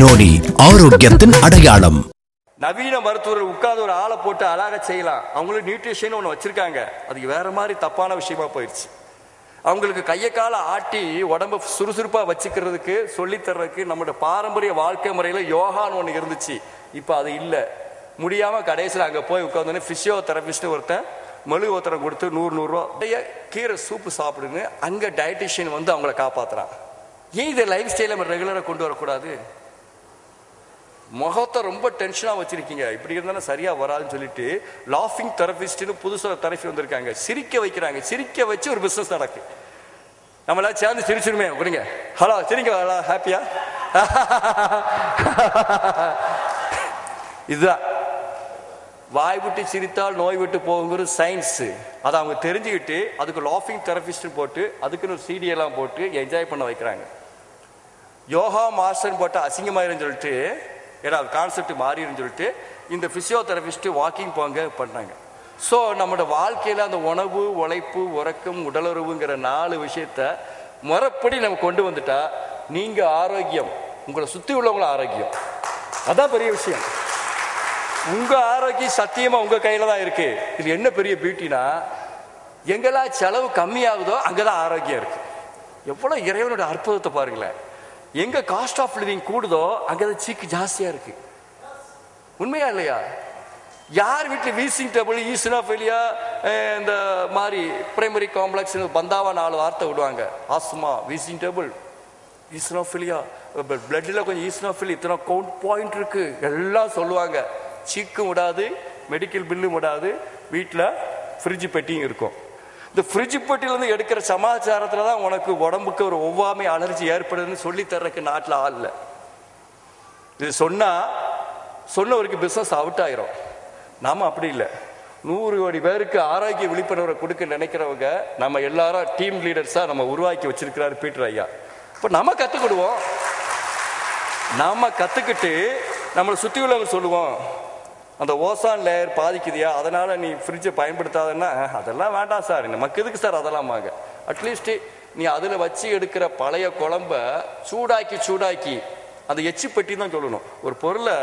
நோடி ஆரோக்கியத்தின் அடையாளம் நவீன மருத்துவர்கள் உட்கார்ந்து ஒரு ஆளை போட்டு அழகா செய்யலாம். அவங்களுக்கு நியூட்ரிஷன் ஒன்னு வச்சிருக்காங்க. அது வேற மாதிரி தப்பான விஷயமா போயிடுச்சு. அவங்களுக்கு கையை காலை ஆட்டி உடம்ப சுறுசுறுப்பா வச்சுக்கிறதுக்கு சொல்லி தர்றதுக்கு நம்மளோட பாரம்பரிய வாழ்க்கை முறையில யோகான்னு ஒன்று இருந்துச்சு. இப்போ அது இல்லை. முடியாம கடைசியில் அங்கே போய் உட்கார்ந்தோடனே பிசியோதெரபிஸ்ட் ஒருத்தன் மெழுகு ஒருத்தரை கொடுத்து 100 ரூபா கீரை சூப்பு சாப்பிடுங்க. அங்கே டயட்டிஷியன் வந்து அவங்கள காப்பாத்துறான். ஏன் இதை லைஃப் ஸ்டைல நம்ம ரெகுலராக கொண்டு வரக்கூடாது? முகத்தை ரொம்ப டென்ஷனாக வச்சிருக்கீங்க, இப்படி இருந்தாலும் சரியா வராதுன்னு சொல்லிட்டு லாஃபிங் தெரபிஸ்ட்னு புதுசாக தெரபி வந்திருக்காங்க. சிரிக்க வைக்கிறாங்க. சிரிக்க வச்சு ஒரு பிஸ்னஸ் நடக்கு. நம்மளா சேர்ந்து சிரிச்சிருமே. கொடுங்க, ஹலோ சிரிங்க, ஹலோ ஹாப்பியா. இதுதான் வாய் விட்டு சிரித்தால் நோய் விட்டு போகுங்கிறது சயின்ஸ். அதை அவங்க தெரிஞ்சுக்கிட்டு அதுக்கு லாஃபிங் தெரபிஸ்ட்னு போட்டு அதுக்குன்னு சீடியெல்லாம் போட்டு என்ஜாய் பண்ண வைக்கிறாங்க. யோகா மாஸ்டர்னு போட்டு அசிங்கமாயிருன்னு சொல்லிட்டு ஏன்னா அது கான்செப்ட் மாறிடுன்னு சொல்லிட்டு இந்த பிசியோதெரபிஸ்ட்டு வாக்கிங் போங்க பண்ணாங்க. ஸோ நம்மளோட வாழ்க்கையில் அந்த உணவு, உழைப்பு, உறக்கம், உடலுறவுங்கிற 4 விஷயத்த முறைப்படி நம்ம கொண்டு வந்துட்டா நீங்கள் ஆரோக்கியம், உங்களை சுற்றி உள்ளவங்களும் ஆரோக்கியம். அதான் பெரிய விஷயம். உங்கள் ஆரோக்கியம் சத்தியமாக உங்கள் கையில் தான் இருக்குது. இது என்ன பெரிய பியூட்டினா, எங்கெல்லாம் செலவு கம்மியாகுதோ அங்கே தான் ஆரோக்கியம் இருக்குது. எவ்வளோ இறைவனோட அற்புதத்தை பாருங்களேன். எங்க காஸ்ட் ஆஃப் லிவிங் கூடுதோ அங்கதான் சீக்கு ஜாஸ்தியா இருக்கு. உண்மையா இல்லையா? யார் வீட்டில் வீசிங் டேபிள், ஈஸ்னாஃபெலியா, இந்த மாதிரி பிரைமரி காம்ப்ளெக்ஸ் பந்தாவா 4 வார்த்தை விடுவாங்க. ஆஸ்மா, வீசிங் டேபிள், ஈஸ்னாஃபெலியா, பிளட்ல கொஞ்சம் ஈஸ்னாஃபெலி, இத்தனை கவுண்ட் பாயிண்ட் இருக்கு, எல்லாம் சொல்லுவாங்க. சீக்கும் விடாது, மெடிக்கல் பில்லும் விடாது. வீட்டில் ஃப்ரிட்ஜ் பெட்டியும் இருக்கும். இந்த ஃப்ரிட்ஜ் பெட்டியிலேருந்து எடுக்கிற சமாச்சாரத்தில் தான் உனக்கு உடம்புக்கு ஒரு ஒவ்வாமை அலர்ஜி ஏற்படுதுன்னு சொல்லி தர்றதுக்கு நாட்டில் ஆள் இல்லை. இது சொன்னவருக்கு பிஸ்னஸ் அவுட் ஆயிரும். நாம் அப்படி இல்லை. 100 கோடி பேருக்கு ஆரோக்கிய விழிப்புணர்வை கொடுக்க நினைக்கிறவங்க நம்ம எல்லாரும் டீம் லீடர்ஸாக நம்ம உருவாக்கி வச்சிருக்கிறாரு பீட்டர் ஐயா. இப்போ நம்ம கற்றுக்கிடுவோம். நாம் கற்றுக்கிட்டு நம்மளை சுற்றி உள்ளவங்க சொல்லுவோம், அந்த ஓசான் லேயர் பாதிக்குதியா, அதனால் நீ ஃப்ரிட்ஜை பயன்படுத்தாதுன்னா அதெல்லாம் வேண்டாம் சார், நமக்கு எதுக்கு சார் அதெல்லாம் வாங்க. அட்லீஸ்ட் நீ அதில் வச்சு எடுக்கிற பழைய குழம்ப சூடாக்கி சூடாக்கி அந்த எச்சி பெட்டின்னு தான் சொல்லணும். ஒரு பொருளை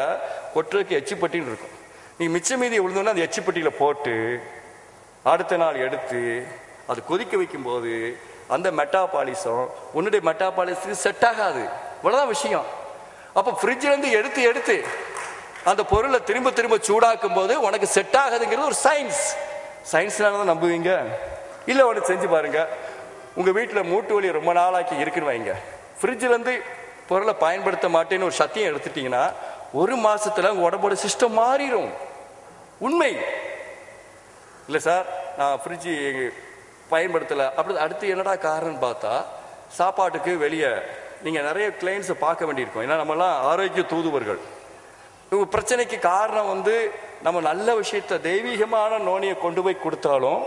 கொட்டுறதுக்கு எச்சி பெட்டின்னு இருக்கும். நீ மிச்ச மீதி விழுந்தோன்னா அந்த எச்சி பெட்டியில் போட்டு அடுத்த நாள் எடுத்து அது கொதிக்க வைக்கும்போது அந்த மெட்டாபாலிசம் உன்னுடைய மெட்டாபாலிசத்துக்கு செட் ஆகாது. இவ்வளோதான் விஷயம். அப்போ ஃப்ரிட்ஜிலேருந்து எடுத்து எடுத்து அந்த பொருளை திரும்ப திரும்ப சூடாக்கும் போது உனக்கு செட் ஆகுதுங்கிறது ஒரு சயின்ஸ். சயின்ஸ்னால தான் நம்புவீங்க? இல்லை, உனக்கு செஞ்சு பாருங்க. உங்கள் வீட்டில் மூட்டு வலி ரொம்ப நாளாக்கி இருக்குன்னு வைங்க, ஃப்ரிட்ஜிலேருந்து பொருளை பயன்படுத்த மாட்டேன்னு ஒரு சத்தியம் எடுத்துட்டிங்கன்னா 1 மாதத்தில் உங்கள் உடம்போட சிஸ்டம் மாறிடும். உண்மை இல்லை சார், நான் ஃப்ரிட்ஜு பயன்படுத்தலை அப்படி. அடுத்து என்னடா காரணம்னு பார்த்தா சாப்பாட்டுக்கு வெளியே நீங்கள் நிறைய கிளைண்ட்ஸை பார்க்க வேண்டியிருக்கும். ஏன்னா நம்மலாம் ஆரோக்கிய தூதுவர்கள். இவங்க பிரச்சனைக்கு காரணம் வந்து நம்ம நல்ல விஷயத்த தெய்வீகமான நோயை கொண்டு போய் கொடுத்தாலும்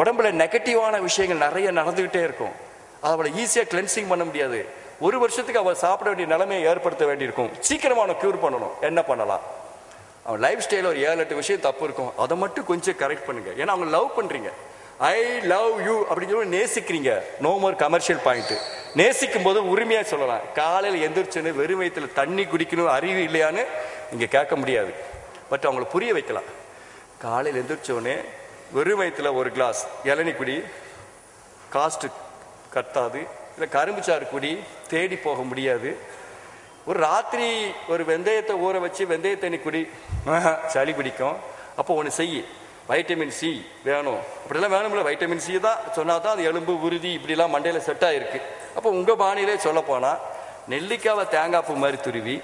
உடம்புல நெகட்டிவான விஷயங்கள் நிறைய நடந்துக்கிட்டே இருக்கும். அவளை ஈஸியாக கிளென்சிங் பண்ண முடியாது. 1 வருஷத்துக்கு அவள் சாப்பிட வேண்டிய நிலைமையை ஏற்படுத்த வேண்டியிருக்கும். சீக்கிரமாக அவனை க்யூர் பண்ணணும். என்ன பண்ணலாம்? அவன் லைஃப் ஸ்டைலில் ஒரு 7-8 விஷயம் தப்பு இருக்கும். அதை மட்டும் கொஞ்சம் கரெக்ட் பண்ணுங்க. ஏன்னா அவங்க லவ் பண்ணுறீங்க, ஐ லவ் யூ அப்படின்னு சொல்லி நேசிக்கிறீங்க. No more commercial point. நேசிக்கும் போது உரிமையாக சொல்லலாம். காலையில் எந்திரிச்சுன்னு வெறும் வயிற்றில் தண்ணி குடிக்கணும் அறிவு இல்லையான்னு நீங்கள் கேட்க முடியாது. பட் அவங்கள புரிய வைக்கலாம். காலையில் எந்திரிச்சோடனே வெறும் வயிற்றில் 1 கிளாஸ் இளநி குடி, காஸ்ட்டு கட்டாது. இல்லை கரும்புச்சாறு குடி, தேடி போக முடியாது. ஒரு ராத்திரி ஒரு வெந்தயத்தை ஊற வச்சு வெந்தய தண்ணி குடி, சளி பிடிக்கும். அப்போ ஒன்று செய்யி, வைட்டமின் சி வேணும். அப்படிலாம் வேணும்ல, வைட்டமின் சி தான் சொன்னால் தான் அது எலும்பு உறுதி இப்படிலாம் மண்டையில் செட் ஆகிருக்கு. அப்போ உங்கள் பாணியிலே சொல்லப்போனால் நெல்லிக்காவை தேங்காய் பூ மாதிரி துருவி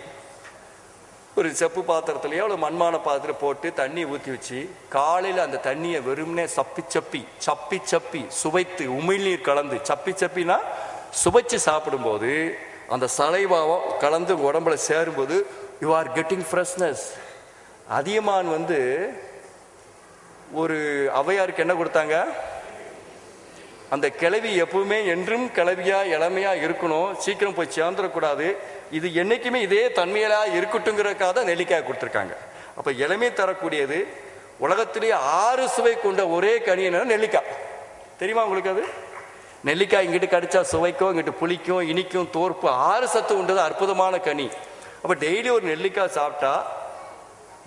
ஒரு செப்பு பாத்திரத்துலையோ ஒரு மண்மான பாத்திரத்தில் போட்டு தண்ணி ஊற்றி வச்சு காலையில் அந்த தண்ணியை வெறும்னே சப்பி சப்பி சுவைத்து உமிழ்நீர் கலந்து சப்பினா சுவைச்சு சாப்பிடும்போது அந்த சலைபாவம் கலந்து உடம்புல சேரும்போது you are getting freshness. Athiyaman வந்து ஒரு அவையாருக்கு என்ன கொடுத்தாங்க, அந்த கிளவி எப்பவுமே என்றும் கிளவியா இளமையா இருக்கணும், சீக்கிரம் போய் சேர்ந்துடக்கூடாது, இது என்னைக்குமே இதே தன்மையிலா இருக்கட்டுங்கிறதுக்காக தான் நெல்லிக்காய் கொடுத்துருக்காங்க. அப்போ இளமை தரக்கூடியது உலகத்திலேயே 6 சுவை கொண்ட ஒரே கனியினா நெல்லிக்காய். தெரியுமா உங்களுக்கு? அது நெல்லிக்காய் இங்கிட்டு கடிச்சா சுவைக்கும், இங்கிட்டு புளிக்கும், இனிக்கும், தோற்பு, 6 சத்து உண்டது. அற்புதமான கனி. अब डेली और नेल्लिका साप्टा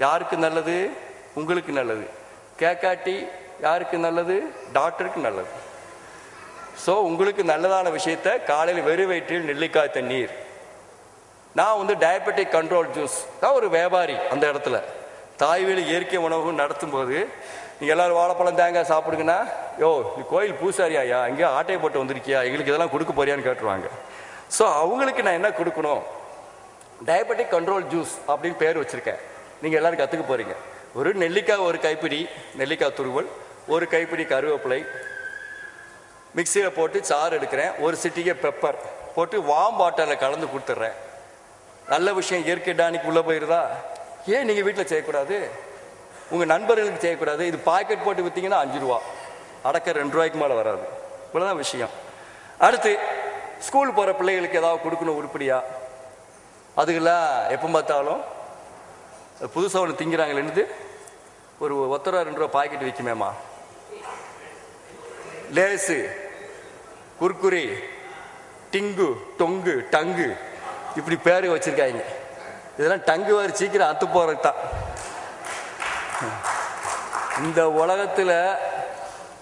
யாருக்கு நல்லது உங்களுக்கு நல்லது கேக்காட்டி யாருக்கு நல்லது டாக்டருக்கு நல்லது சோ உங்களுக்கு நல்லதான விஷயத்தை காலையில வெறும் வயிற்றில் நெல்லிக்காய் தண்ணீர் நான் வந்து டயபெட்டிக் கண்ட்ரோல் ஜூஸ் நான் ஒரு வியாபாரி அந்த இடத்துல தாய்வேலி இயற்கை உணவு நடத்தும்போது நீங்க எல்லாரும் வாழைப்பழம் தேங்காய் சாப்பிடுங்கனா யோ நீ கோயில் பூசாரியாயா அங்க ஆட்டையை போட்டு வந்திருக்கியா உங்களுக்கு இதெல்லாம் கொடுக்க போறியான்னு கேட்றாங்க சோ அவங்களுக்கு நான் என்ன கொடுக்கணும் டயபெட்டிக் கண்ட்ரோல் ஜூஸ் அப்படி பேர் வச்சிருக்கேன் நீங்கள் எல்லாரும் கற்றுக்க போகிறீங்க ஒரு நெல்லிக்காய் ஒரு கைப்பிடி நெல்லிக்காய் துருவல் ஒரு கைப்பிடி கருவேப்பிலை மிக்சியில் போட்டு சாறு எடுக்கிறேன் ஒரு சிட்டிகை பெப்பர் போட்டு வாம் வாட்டரில் கலந்து கொடுத்துட்றேன் நல்ல விஷயம் இயற்கை டானிக்கு உள்ளே போயிடுதா ஏன் நீங்கள் வீட்டில் செய்யக்கூடாது உங்கள் நண்பர்களுக்கு செய்யக்கூடாது இது பாக்கெட் போட்டு விற்றீங்கன்னா 5 ரூபா அடக்க 2 ரூபாய்க்கு மேலே வராது இவ்வளோதான் விஷயம் அடுத்து ஸ்கூல் போகிற பிள்ளைகளுக்கு ஏதாவது கொடுக்கணும் உருப்படியா அதுக்கெல்லாம் எப்போ பார்த்தாலும் புதுசாக ஒன்று திங்கிறாங்களேன்னு ஒரு 1 ரூபா 2 ரூபா பாக்கெட் விற்குமேம்மா லேஸு குர்குரி டிங்கு டொங்கு டங்கு இப்படி பேர் வச்சுருக்காங்க இதெல்லாம் டங்கு வர சீக்கிரம் அத்து போகிறது தான் இந்த உலகத்தில்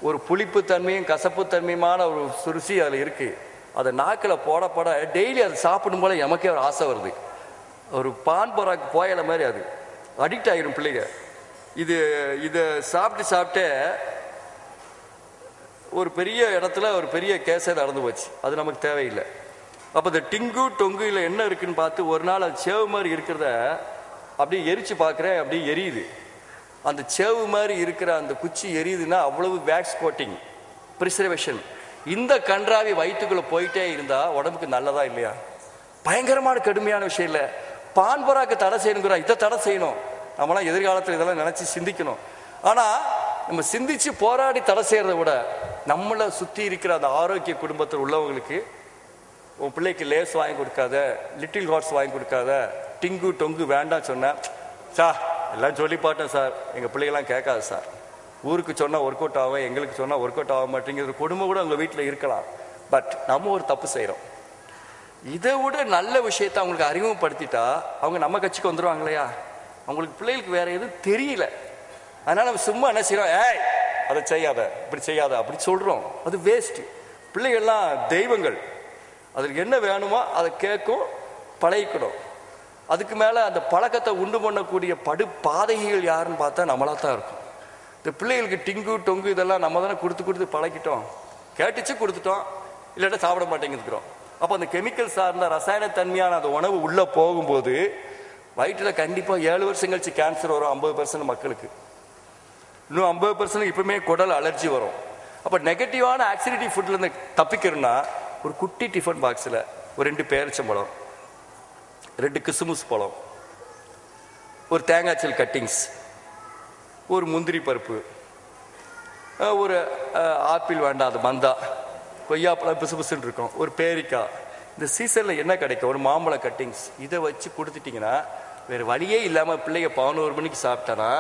ஒரு புளிப்புத்தன்மையும் கசப்புத்தன்மையுமான ஒரு சுருசி அதில் இருக்குது அதை நாக்கில் போடப்பட டெய்லி அதை சாப்பிடும் போல எமக்கே ஒரு ஆசை வருது ஒரு பான் பராக்கு போயில மாதிரி அது அடிக்ட் ஆகிரும் பிள்ளைங்க இது இதை சாப்பிட்டு சாப்பிட்டே ஒரு பெரிய இடத்துல ஒரு பெரிய கேஸே நடந்து போச்சு அது நமக்கு தேவையில்லை அப்போ இந்த டிங்கு டொங்கு இல்லை என்ன இருக்குன்னு பார்த்து ஒரு நாள் அது சேவு மாதிரி இருக்கிறத அப்படியே எரிச்சு பார்க்குறேன் அப்படியே எரியுது அந்த சேவு மாதிரி இருக்கிற அந்த குச்சி எரியுதுன்னா அவ்வளவு வேக்ஸ் கோட்டிங் ப்ரிசர்வேஷன் இந்த கன்றாவி வயிற்றுக்குள்ளே போயிட்டே இருந்தால் உடம்புக்கு நல்லதா இல்லையா பயங்கரமான கடுமையான விஷயம் இல்லை பான் பராக்கு தடை செய்யணுங்கிறா இதை தடை செய்யணும் நம்மளாம் எதிர்காலத்தில் இதெல்லாம் நினச்சி சிந்திக்கணும் ஆனால் நம்ம சிந்திச்சு போராடி தடை செய்கிறத விட நம்மளை சுற்றி இருக்கிற அந்த ஆரோக்கிய குடும்பத்தில் உள்ளவங்களுக்கு உன் பிள்ளைக்கு லேஸ் வாங்கி கொடுக்காத லிட்டில் ஹார்ட்ஸ் வாங்கி கொடுக்காத டிங்கு டொங்கு வேண்டாம் சொன்னேன் சார் எல்லாம் சொல்லி பாட்டேன் சார் எங்கள் பிள்ளைகள்லாம் கேட்காது சார் ஊருக்கு சொன்னால் ஒர்க் அவுட் ஆகும் எங்களுக்கு சொன்னால் ஒர்க் அவுட் ஆக மாட்டேங்கிற குடும்பம் கூட உங்கள் வீட்டில் இருக்கலாம் பட் நம்ம ஒரு தப்பு செய்கிறோம் இதை விட நல்ல விஷயத்தை அவங்களுக்கு அறிமுகப்படுத்திட்டா அவங்க நம்ம கட்சிக்கு வந்துடுவாங்க இல்லையா அவங்களுக்கு பிள்ளைகளுக்கு வேற எதுவும் தெரியல அதனால நம்ம சும்மா என்ன செய்யறோம் ஏய் அதை செய்யாத இப்படி செய்யாத அப்படி சொல்றோம் அது வேஸ்ட் பிள்ளைகள்லாம் தெய்வங்கள் அதுக்கு என்ன வேணுமோ அதை கேட்கும் பழகிக்கணும் அதுக்கு மேல அந்த பழக்கத்தை உண்டு பண்ணக்கூடிய படுபாதகிகள் யாருன்னு பார்த்தா நம்மளா தான் இருக்கும் இந்த பிள்ளைகளுக்கு டிங்கு டொங்கு இதெல்லாம் நம்ம தானே கொடுத்து கொடுத்து பழகிட்டோம் கேட்டுச்சு கொடுத்துட்டோம் இல்லாட்டா சாப்பிட மாட்டேங்கிறோம் அப்போ அந்த கெமிக்கல் சார்ந்த ரசாயனத்தன்மையான அந்த உணவு உள்ளே போகும்போது வயிற்றில் கண்டிப்பாக 7 வருஷம் கழிச்சு கேன்சர் வரும் 50% மக்களுக்கு இன்னும் 50% இப்போவுமே குடல் அலர்ஜி வரும் அப்போ நெகட்டிவான ஆக்சிடிட்டி ஃபுட்லேருந்து தப்பிக்கிறோன்னா ஒரு குட்டி டிஃபன் பாக்ஸில் ஒரு 2 பேரிச்சம்பழம் 2 கிசுமிஸ் பழம் ஒரு தேங்காய்ச்சல் கட்டிங்ஸ் ஒரு முந்திரி பருப்பு ஒரு ஆப்பிள் வேண்டாம் அது மந்தா கொய்யாப்பழம் பிசுபிசுன்னு இருக்கும் ஒரு பேரிக்காய் இந்த சீசனில் என்ன கிடைக்கும் ஒரு மாம்பழம் கட்டிங்ஸ் இதை வச்சு கொடுத்துட்டிங்கன்னா வேறு வழியே இல்லாமல் பிள்ளைங்க 11 மணிக்கு சாப்பிட்டோன்னா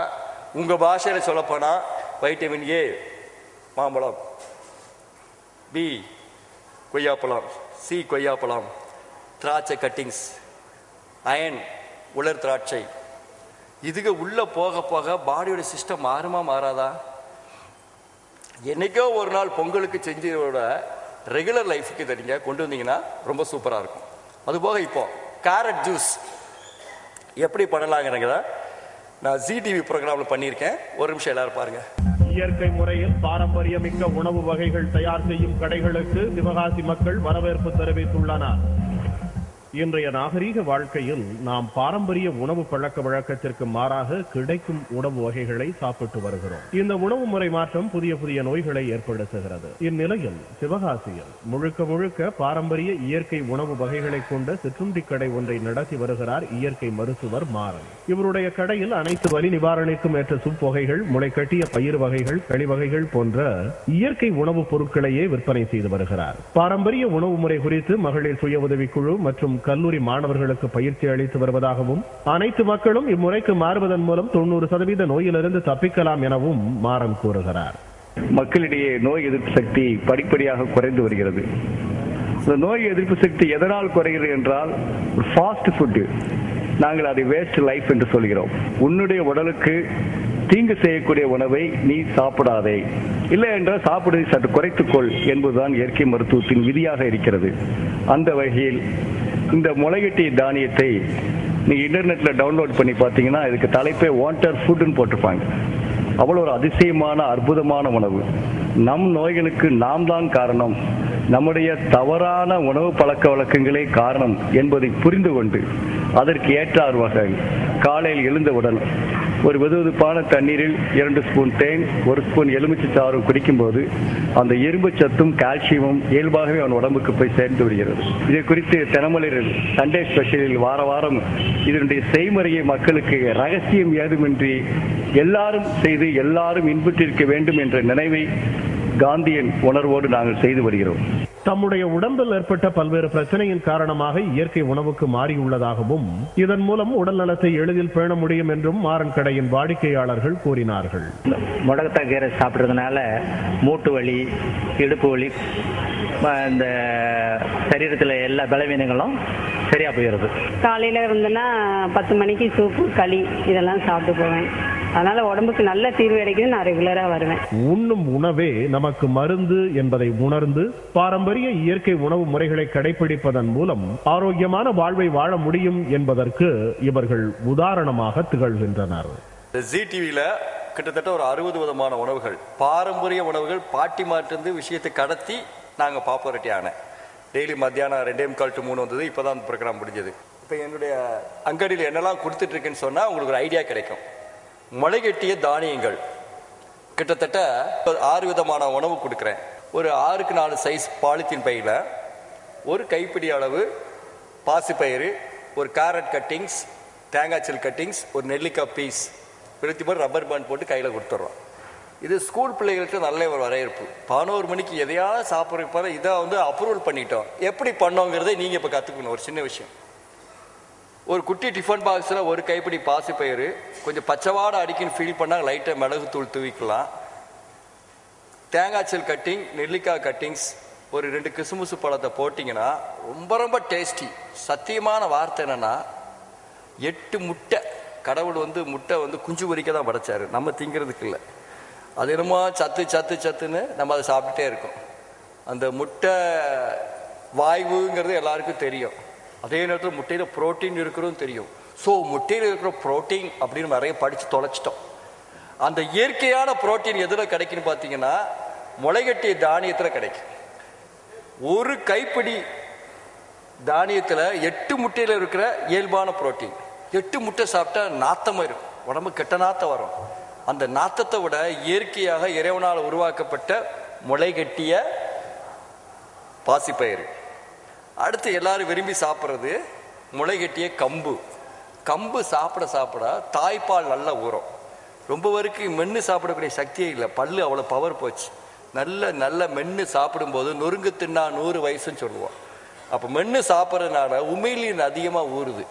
உங்கள் பாஷையில் சொல்லப்போனால் வைட்டமின் ஏ மாம்பழம் பி கொய்யாப்பழம் சி கொய்யாப்பழம் திராட்சை கட்டிங்ஸ் அயன் உலர் திராட்சை இதுக்கு உள்ளே போக போக பாடியோட சிஸ்டம் மாறுமா மாறாதா என்றைக்கோ ஒரு நாள் பொங்கலுக்கு செஞ்சதோட ரெகுலர் லைஃபுக்கு இதை நீங்கள் கொண்டு வந்தீங்கன்னா ரொம்ப சூப்பராக இருக்கும் அதுபோக இப்போது கேரட் ஜூஸ் எப்படி பண்ணலாங்கிறத நான் ஜி டிவி ப்ரோக்ராமில் பண்ணியிருக்கேன் ஒரு நிமிஷம் எல்லாரும் பாருங்கள் இயற்கை முறையில் பாரம்பரியமிக்க உணவு வகைகள் தயார் செய்யும் கடைகளுக்கு சிவகாசி மக்கள் வரவேற்பு தெரிவித்துள்ளனர் இன்றைய நாகரீக வாழ்க்கையில் நாம் பாரம்பரிய உணவு பழக்க வழக்கத்திற்கு மாறாக கிடைக்கும் உணவு வகைகளை சாப்பிட்டு வருகிறோம் இந்த உணவு முறை மாற்றம் புதிய புதிய நோய்களை ஏற்படுத்துகிறது இந்நிலையில் சிவகாசியில் முழுக்க முழுக்க பாரம்பரிய இயற்கை உணவு வகைகளை கொண்ட சிற்றுண்டி கடை ஒன்றை நடத்தி வருகிறார் இயற்கை மருத்துவர் மாறன் இவருடைய கடையில் அனைத்து வலி நிவாரணிக்கும் ஏற்ற சூப் வகைகள் முளைக்கட்டிய பயிர் வகைகள் களி வகைகள் போன்ற இயற்கை உணவுப் பொருட்களையே விற்பனை செய்து வருகிறார் பாரம்பரிய உணவு முறை குறித்து மகளிர் சுய உதவிக்குழு மற்றும் கல்லூரி மாணவர்களுக்கு பயிற்சி அளித்து வருவதாகவும் அனைத்து மக்களும் இம்முறைக்கு மாறுவதன் மூலம் 90% நோயிலிருந்து தப்பிக்கலாம் எனவும் மாறன் கூறுகிறார் மக்களிடையே நோய் எதிர்ப்பு சக்தி படிப்படியாக குறைந்து வருகிறது இந்த நோய் எதிர்ப்பு சக்தி எதனால் குறைகிறது என்றால் ஃபாஸ்ட் ஃபுட் நாங்கள் அதை வேஸ்ட் லைஃப் என்று சொல்கிறோம். உன்னுடைய உடலுக்கு தீங்கு செய்யக்கூடிய உணவை நீ சாப்பிடாதே, இல்லை என்றால் சாப்பிடுவதை சற்று குறைத்துக்கொள் என்பதுதான் இயற்கை மருத்துவத்தின் விதியாக இருக்கிறது. அந்த வகையில் இந்த முளைகட்டி தானியத்தை நீங்கள் இன்டர்நெட்டில் டவுன்லோட் பண்ணி பார்த்தீங்கன்னா இதுக்கு தலைப்பே வாண்டட் ஃபுட்டுன்னு போட்டிருப்பாங்க. அவ்வளோ ஒரு அதிசயமான அற்புதமான உணவு. நம் நோய்களுக்கு நாம் தான் காரணம், நம்முடைய தவறான உணவு பழக்க வழக்கங்களே காரணம் என்பதை புரிந்து கொண்டு அதற்கு ஏற்றார் வகை காலையில் எழுந்தவுடன் ஒரு வெதுவெதுப்பான தண்ணீரில் 2 ஸ்பூன் தேன் 1 ஸ்பூன் எலுமிச்சை சாறும் குடிக்கும்போது அந்த இரும்பு சத்தும் கால்சியமும் இயல்பாகவே அவன் உடம்புக்கு போய் சேர்ந்து விடுகிறது. இதை குறித்து தினமலரில் சண்டே ஸ்பெஷலில் வார வாரம் இதனுடைய செய்முறையை மக்களுக்கு ரகசியம் ஏதுமின்றி எல்லாரும் செய்து எல்லாரும் இன்புற்றிருக்க வேண்டும் என்ற நினைவை காந்தியின் உணர்வோடு நாங்கள் செய்து வருகிறோம். தம்முடைய உடம்பில் ஏற்பட்ட பல்வேறு பிரச்சனையின் காரணமாக இயற்கை உணவுக்கு மாறியுள்ளதாகவும் இதன் மூலம் உடல் நலத்தை எளிதில் பேண முடியும் என்றும் மாறன் கடையின் வாடிக்கையாளர்கள் கூறினார்கள். முடக்கீரை சாப்பிட்றதுனால மூட்டு வலி, இடுப்பு வலி, இந்த சரீரத்தில் எல்லா பலவீனங்களும் சரியா போயிடுது. காலையில் இருந்ததுன்னா 10 மணிக்கு சூப்பு களி இதெல்லாம் சாப்பிட்டு போவேன். அதனால உடம்புக்கு நல்ல தீர்வு கிடைக்குது. நான் ரெகுலரா வருவேன். உண்ணும் உணவே நமக்கு மருந்து என்பதை உணர்ந்து பாரம்பரிய இயற்கை உணவு முறைகளை கடைபிடிப்பதன் மூலம் ஆரோக்கியமான வாழ்வை வாழ முடியும் என்பதற்கு இவர்கள் உதாரணமாக திகழ்கின்றனர். ஜி டிவியில கிட்டத்தட்ட ஒரு 60 விதமான உணவுகள், பாரம்பரிய உணவுகள், பாட்டி மாற்றிருந்து விஷயத்தை கடத்தி நாங்க பாப்புலாரிட்டி ஆன டெய்லி மத்தியானம் 2:15 to 3 வந்தது. இப்பதான் ப்ரோக்ராம் முடிஞ்சது. இப்போ என்னுடைய அங்கடியில் என்னெல்லாம் கொடுத்துட்டு இருக்கேன்னு சொன்னா உங்களுக்கு ஒரு ஐடியா கிடைக்கும். முளைகட்டிய தானியங்கள் கிட்டத்தட்ட 6 விதமான உணவு கொடுக்குறேன். ஒரு 6x4 சைஸ் பாலித்தீன் பையில் 1 கைப்பிடி அளவு பாசிப்பயிறு, 1 கேரட் கட்டிங்ஸ், தேங்காய்ச்சல் கட்டிங்ஸ், 1 நெல்லிக்காய் பீஸ் விழுத்தி போட்டு ரப்பர் பேண்ட் போட்டு கையில் கொடுத்துட்றோம். இது ஸ்கூல் பிள்ளைகளுக்கு நல்ல ஒரு வரவேற்பு. 11 மணிக்கு எதையாவது சாப்பிட்றப்ப இதை வந்து அப்ரூவல் பண்ணிட்டோம். எப்படி பண்ணோங்கிறத நீங்கள் இப்போ கற்றுக்கணும். ஒரு சின்ன விஷயம், ஒரு குட்டி டிஃபன் பாக்ஸில் 1 கைப்பிடி பாசிப்பயிறு, கொஞ்சம் பச்சைவாடை அடிக்குன்னு ஃபீல் பண்ணால் லைட்டாக மிளகு தூள் தூவிக்கலாம். தேங்காய்ச்சல் கட்டிங், நெல்லிக்காய் கட்டிங்ஸ், 2 கிசுமுசு பழத்தை போட்டிங்கன்னா ரொம்ப ரொம்ப டேஸ்டி. சத்தியமான வார்த்தை என்னென்னா 8 முட்டை, கடவுள் வந்து முட்டை வந்து குஞ்சு பொறிக்க தான் படைச்சார், நம்ம திங்கிறதுக்கு இல்லை. அது என்னமோ சத்து சத்து சத்துன்னு நம்ம அதை சாப்பிட்டுட்டே இருக்கோம். அந்த முட்டை வாய்வுங்கிறது எல்லாருக்கும் தெரியும். அதே நேரத்தில் முட்டையில் புரோட்டீன் இருக்கிறதும் தெரியும். ஸோ முட்டையில் இருக்கிற புரோட்டீன் அப்படின்னு நிறைய படித்து தொலைச்சிட்டோம். அந்த இயற்கையான புரோட்டீன் எதில் கிடைக்குன்னு பார்த்தீங்கன்னா முளைகட்டிய தானியத்தில் கிடைக்கும். 1 கைப்பிடி தானியத்தில் 8 முட்டையில் இருக்கிற இயல்பான புரோட்டீன். 8 முட்டை சாப்பிட்டா நாத்தம் வரும், உடம்பு கெட்ட நாத்தம் வரும். அந்த நாத்தத்தை விட இயற்கையாக இறைவனால் உருவாக்கப்பட்ட முளைகட்டிய பாசிப்பயிறு. அடுத்து எல்லாரும் விரும்பி சாப்பிட்றது முளைகட்டிய கம்பு. கம்பு சாப்பிட சாப்பிட தாய்ப்பால் நல்லா ஊறும். ரொம்ப வரைக்கு மென்று சாப்பிடக்கூடிய சக்தியே இல்லை, பல்லு அவ்வளோ பவர் போச்சு. நல்ல நல்ல மென்று சாப்பிடும்போது நொறுங்கு தின்னா 100 வயசுன்னு சொல்லுவோம். அப்போ மென்று சாப்பிட்றதுனால உமிழ்நீர் அதிகமாக ஊறுது.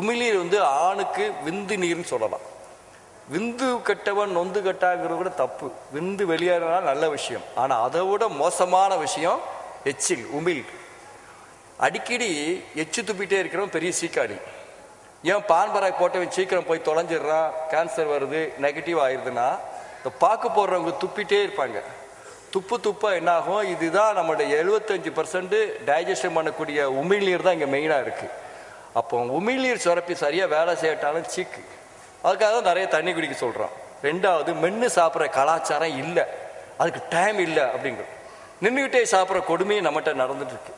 உமிழ்நீர் வந்து ஆணுக்கு விந்து நீர்னு சொல்லலாம். விந்து கட்டவன் நொந்து கட்டாங்கிறது கூட தப்பு. விந்து வெளியேறனால நல்ல விஷயம், ஆனால் அதை விட மோசமான விஷயம் எச்சில், உமிழ். அடிக்கடி எச்சு துப்பிட்டே இருக்கிறவன் பெரிய சீக்காளி. ஏன் பான்பராக் போட்டவன் சீக்கிரம் போய் தொலைஞ்சிடுறான், கேன்சர் வருது, நெகட்டிவ் ஆயிடுதுன்னா இந்த பாக்கு போடுறவங்க துப்பிட்டே இருப்பாங்க. துப்பா என்ன ஆகும், இதுதான் நம்மளுடைய 75% டைஜஷன் பண்ணக்கூடிய உமிழ்நீர் தான் இங்கே மெயினாக இருக்குது. அப்போ உமிழ்நீர் சுரப்பி சரியாக வேலை செய்யட்டாலும் சீக்கு. அதுக்காக தான் நிறைய தண்ணி குடிக்க சொல்கிறோம். 2வது மென்று சாப்பிட்ற கலாச்சாரம் இல்லை, அதுக்கு டைம் இல்லை அப்படிங்கிறது. நின்றுக்கிட்டே சாப்பிட்ற கொடுமையும் நம்மகிட்ட நடந்துட்டு இருக்கு.